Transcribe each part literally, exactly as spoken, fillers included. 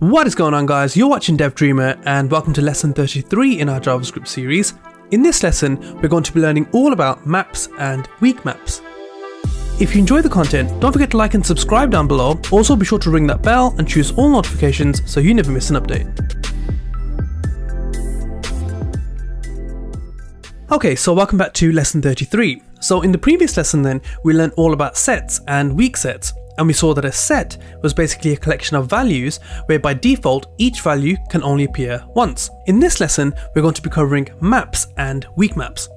What is going on, guys? You're watching DevDreamer and welcome to lesson thirty-three in our JavaScript series. In this lesson, we're going to be learning all about maps and weak maps. If you enjoy the content, don't forget to like and subscribe down below. Also, be sure to ring that bell and choose all notifications so you never miss an update. Okay, so welcome back to lesson thirty-three. So in the previous lesson then, we learned all about sets and weak sets. And we saw that a set was basically a collection of values where by default each value can only appear once. In this lesson, we're going to be covering maps and weak maps.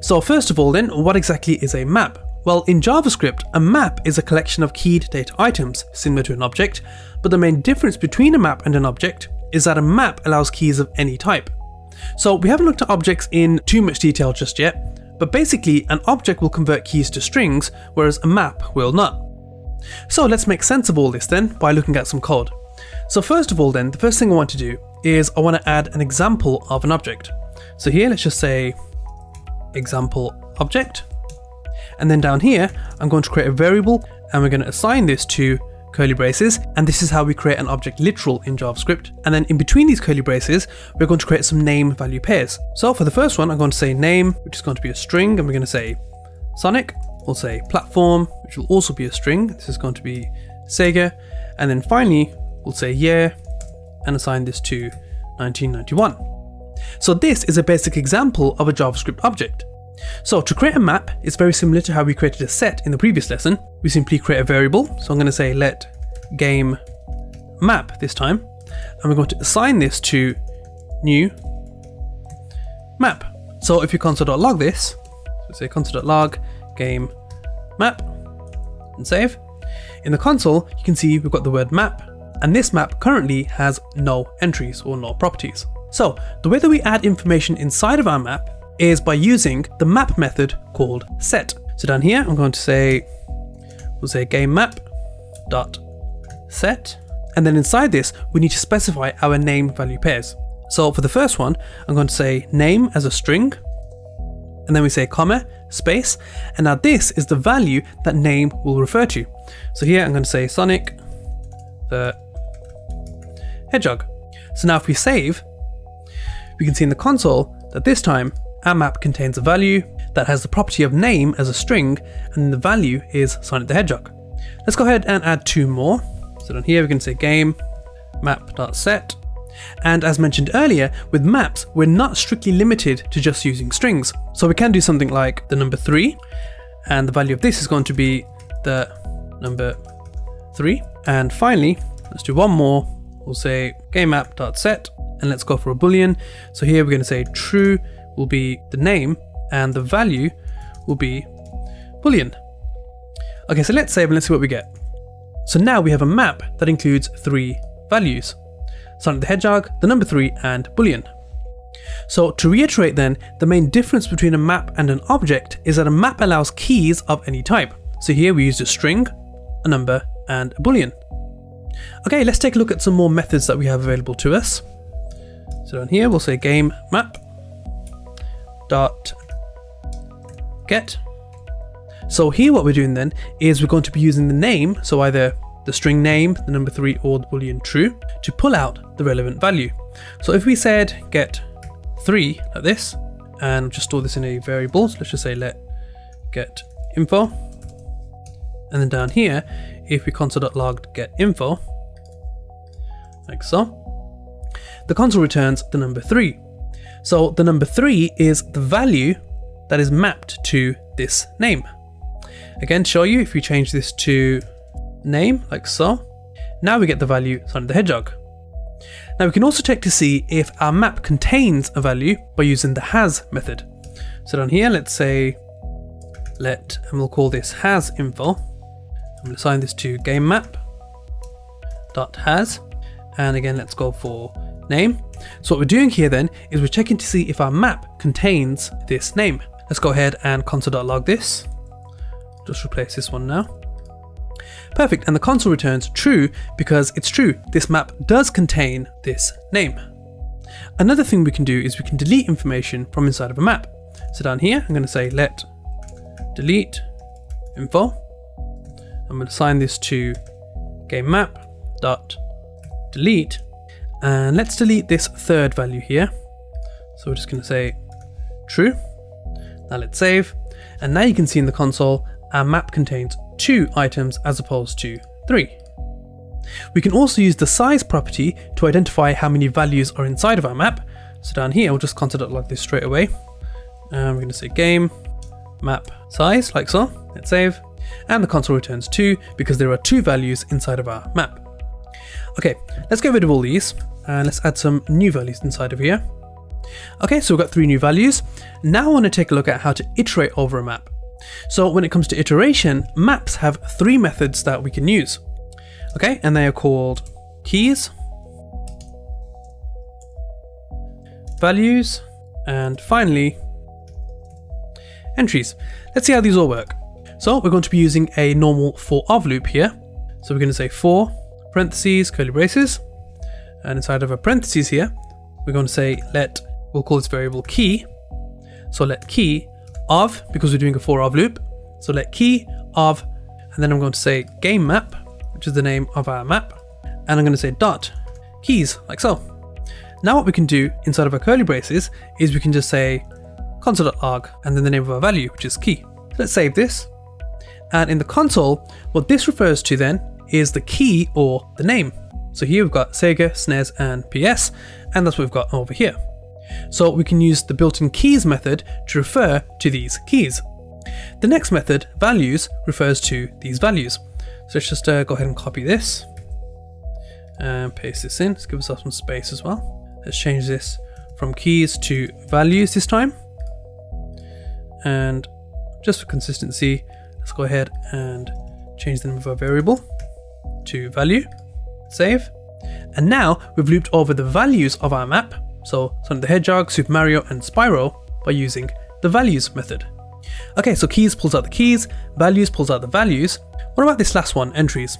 So first of all then, what exactly is a map? Well, in JavaScript, a map is a collection of keyed data items, similar to an object, but the main difference between a map and an object is that a map allows keys of any type. So we haven't looked at objects in too much detail just yet, but basically an object will convert keys to strings, whereas a map will not. So let's make sense of all this then by looking at some code. So first of all then, the first thing I want to do is I want to add an example of an object. So here, let's just say example object. And then down here, I'm going to create a variable and we're going to assign this to curly braces. And this is how we create an object literal in JavaScript. And then in between these curly braces, we're going to create some name value pairs. So for the first one, I'm going to say name, which is going to be a string. And we're going to say Sonic. We'll say platform, which will also be a string. This is going to be Sega. And then finally, we'll say year and assign this to nineteen ninety-one. So this is a basic example of a JavaScript object. So to create a map, it's very similar to how we created a set in the previous lesson. We simply create a variable. So I'm going to say let game map this time. And we're going to assign this to new map. So if you console.log this, let's say console.log game map and save. In the console, you can see we've got the word map, and this map currently has no entries or no properties. So the way that we add information inside of our map is by using the map method called set. So down here, I'm going to say, we'll say game map dot set. And then inside this, we need to specify our name value pairs. So for the first one, I'm going to say name as a string, and then we say comma, space, and now this is the value that name will refer to. So here I'm going to say Sonic the Hedgehog. So now if we save, we can see in the console that this time our map contains a value that has the property of name as a string, and the value is Sonic the Hedgehog. Let's go ahead and add two more. So down here we can say game map.set. And as mentioned earlier, with maps, we're not strictly limited to just using strings. So we can do something like the number three, and the value of this is going to be the number three. And finally, let's do one more. We'll say game map.set, and let's go for a boolean. So here we're going to say true will be the name, and the value will be boolean. Okay, so let's save and let's see what we get. So now we have a map that includes three values: Sonic the Hedgehog, the number three, and boolean. So to reiterate then, the main difference between a map and an object is that a map allows keys of any type. So here we used a string, a number, and a boolean. Okay, let's take a look at some more methods that we have available to us. So down here we'll say game map dot get. So here what we're doing then is we're going to be using the name, so either the string name, the number three, or the boolean true, to pull out the relevant value. So if we said get three like this, and just store this in a variable, so let's just say let get info, and then down here, if we console.log get info, like so, the console returns the number three. So the number three is the value that is mapped to this name. Again, to show you, if we change this to name, like so, now we get the value Sonic the Hedgehog. Now we can also check to see if our map contains a value by using the has method. So down here, let's say let, and we'll call this has info. I'm going to assign this to game map dot has, and again, let's go for name. So what we're doing here then is we're checking to see if our map contains this name. Let's go ahead and console.log this. Just replace this one now. Perfect, and the console returns true because it's true, this map does contain this name. Another thing we can do is we can delete information from inside of a map. So down here, I'm going to say let delete info. I'm going to assign this to game map dot delete, and let's delete this third value here. So we're just going to say true. Now let's save, and now you can see in the console our map contains two items as opposed to three. We can also use the size property to identify how many values are inside of our map. So down here we'll just content it like this straight away, and we're going to say game map size, like so. Let's save, and the console returns two because there are two values inside of our map. Okay, let's get rid of all these and let's add some new values inside of here. Okay, so we've got three new values. Now I want to take a look at how to iterate over a map. So when it comes to iteration, maps have three methods that we can use. Okay, and they are called keys, values, and finally entries. Let's see how these all work. So we're going to be using a normal for of loop here. So we're going to say for parentheses, curly braces, and inside of a parentheses here, we're going to say let, we'll call this variable key. So let key of, because we're doing a for of loop. So let key of, and then I'm going to say game map, which is the name of our map. And I'm going to say dot keys, like so. Now what we can do inside of our curly braces is we can just say console.log and then the name of our value, which is key. So let's save this. And in the console, what this refers to then is the key or the name. So here we've got Sega, S N E S and P S, and that's what we've got over here. So we can use the built-in keys method to refer to these keys. The next method, values, refers to these values. So let's just uh, go ahead and copy this and paste this in. Let's give ourselves some space as well. Let's change this from keys to values this time. And just for consistency, let's go ahead and change the name of our variable to value, save. And now we've looped over the values of our map, so Sonic the Hedgehog, Super Mario and Spyro, by using the values method. Okay, so keys pulls out the keys, values pulls out the values. What about this last one, entries?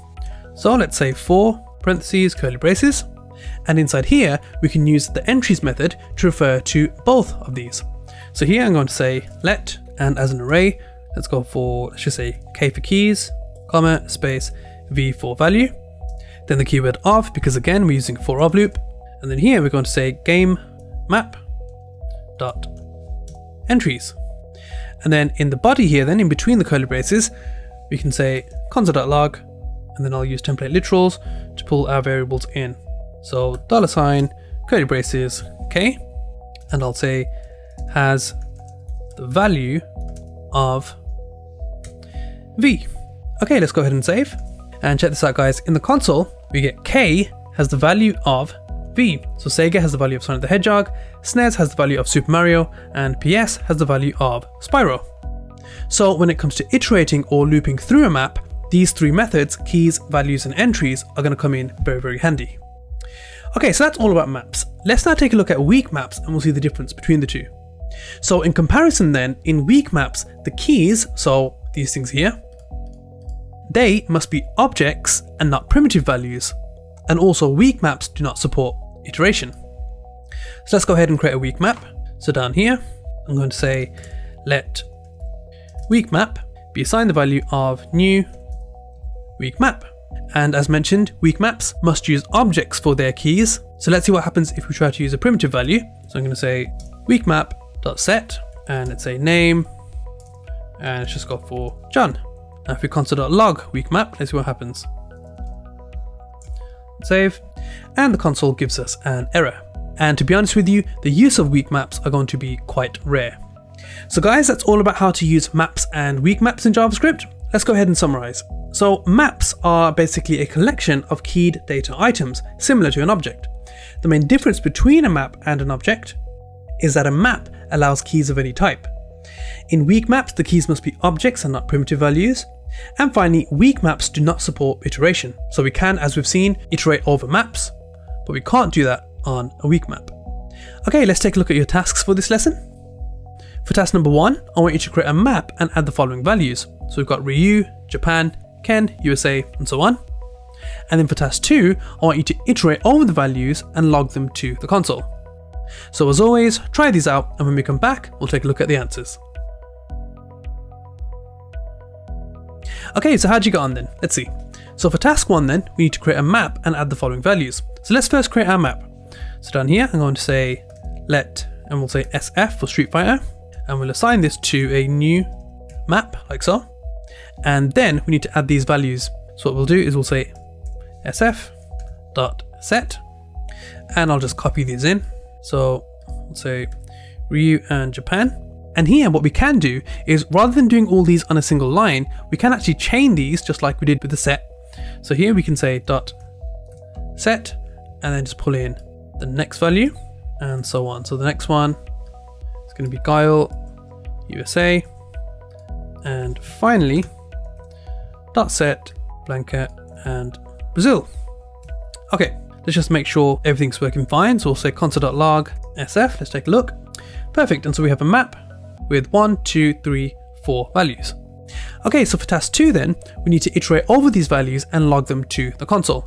So let's say for parentheses, curly braces, and inside here we can use the entries method to refer to both of these. So here I'm going to say let, and as an array, let's go for, let's just say K for keys, comma, space, V for value, then the keyword of, because again we're using for of loop, and then here we're going to say game map dot entries, and then in the body here, then in between the curly braces, we can say console.log, and then I'll use template literals to pull our variables in. So dollar sign curly braces K, and I'll say has the value of V. Okay, let's go ahead and save. And check this out, guys. In the console, we get K has the value of V. So Sega has the value of Sonic the Hedgehog, S N E S has the value of Super Mario, and P S has the value of Spyro. So when it comes to iterating or looping through a map, these three methods, keys, values, and entries, are going to come in very, very handy. Okay, so that's all about maps. Let's now take a look at weak maps and we'll see the difference between the two. So in comparison then, in weak maps, the keys, so these things here, they must be objects and not primitive values, and also weak maps do not support iteration. So let's go ahead and create a weak map. So down here, I'm going to say let weak map be assigned the value of new weak map. And as mentioned, weak maps must use objects for their keys. So let's see what happens if we try to use a primitive value. So I'm going to say weak map.set, and let's say name, and let's just go for John. Now if we console.log weak map, let's see what happens. Save, and the console gives us an error. And to be honest with you, the use of weak maps are going to be quite rare. So guys, that's all about how to use maps and weak maps in JavaScript. Let's go ahead and summarize. So maps are basically a collection of keyed data items, similar to an object. The main difference between a map and an object is that a map allows keys of any type. In weak maps, the keys must be objects and not primitive values. And finally, weak maps do not support iteration. So we can, as we've seen, iterate over maps, but we can't do that on a weak map. Okay, let's take a look at your tasks for this lesson. For task number one, I want you to create a map and add the following values. So we've got Ryu, Japan, Ken, U S A, and so on. And then for task two, I want you to iterate over the values and log them to the console. So as always, try these out, and when we come back, we'll take a look at the answers. Okay, so how'd you get on then? Let's see. So for task one then, we need to create a map and add the following values. So let's first create our map. So down here, I'm going to say let, and we'll say S F for Street Fighter, and we'll assign this to a new map, like so. And then we need to add these values. So what we'll do is we'll say S F dot set, and I'll just copy these in. So we'll say Ryu and Japan. And here what we can do is, rather than doing all these on a single line, we can actually chain these just like we did with the set. So here we can say dot set and then just pull in the next value and so on. So the next one is going to be Guile U S A, and finally dot set Blanca and Brazil. Okay, let's just make sure everything's working fine. So we'll say console.log sf. Let's take a look. Perfect. And so we have a map with one, two, three, four values. Okay, so for task two then, we need to iterate over these values and log them to the console.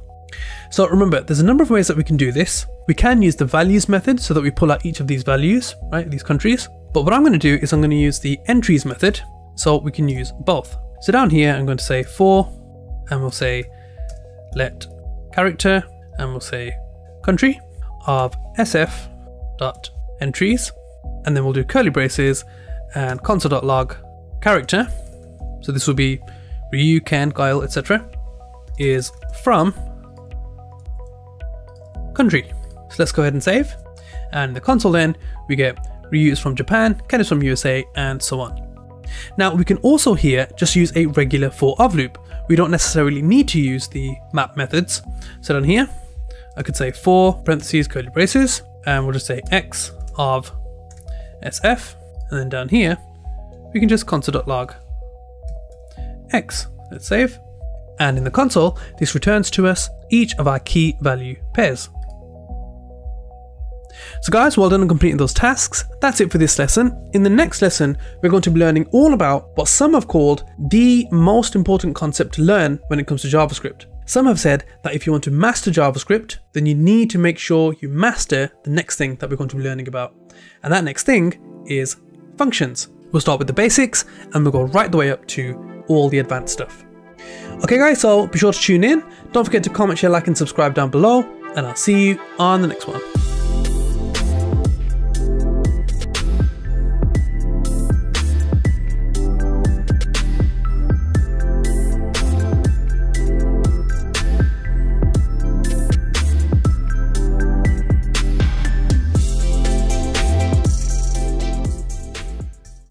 So remember, there's a number of ways that we can do this. We can use the values method so that we pull out each of these values, right, these countries. But what I'm going to do is I'm going to use the entries method, so we can use both. So down here, I'm going to say for, and we'll say let character, and we'll say country of sf.entries, and then we'll do curly braces and console.log character. So this will be Ryu, Ken, Guile, et cetera is from country. So let's go ahead and save. And the console then, we get Ryu is from Japan, Ken is from U S A, and so on. Now we can also here just use a regular for of loop. We don't necessarily need to use the map methods. So down here, I could say for parentheses curly braces, and we'll just say x of sf, and then down here, we can just console.log x. Let's save. And in the console, this returns to us each of our key value pairs. So guys, well done on completing those tasks. That's it for this lesson. In the next lesson, we're going to be learning all about what some have called the most important concept to learn when it comes to JavaScript. Some have said that if you want to master JavaScript, then you need to make sure you master the next thing that we're going to be learning about. And that next thing is functions. We'll start with the basics and we'll go right the way up to all the advanced stuff. Okay guys, so be sure to tune in. Don't forget to comment, share, like, and subscribe down below, and I'll see you on the next one.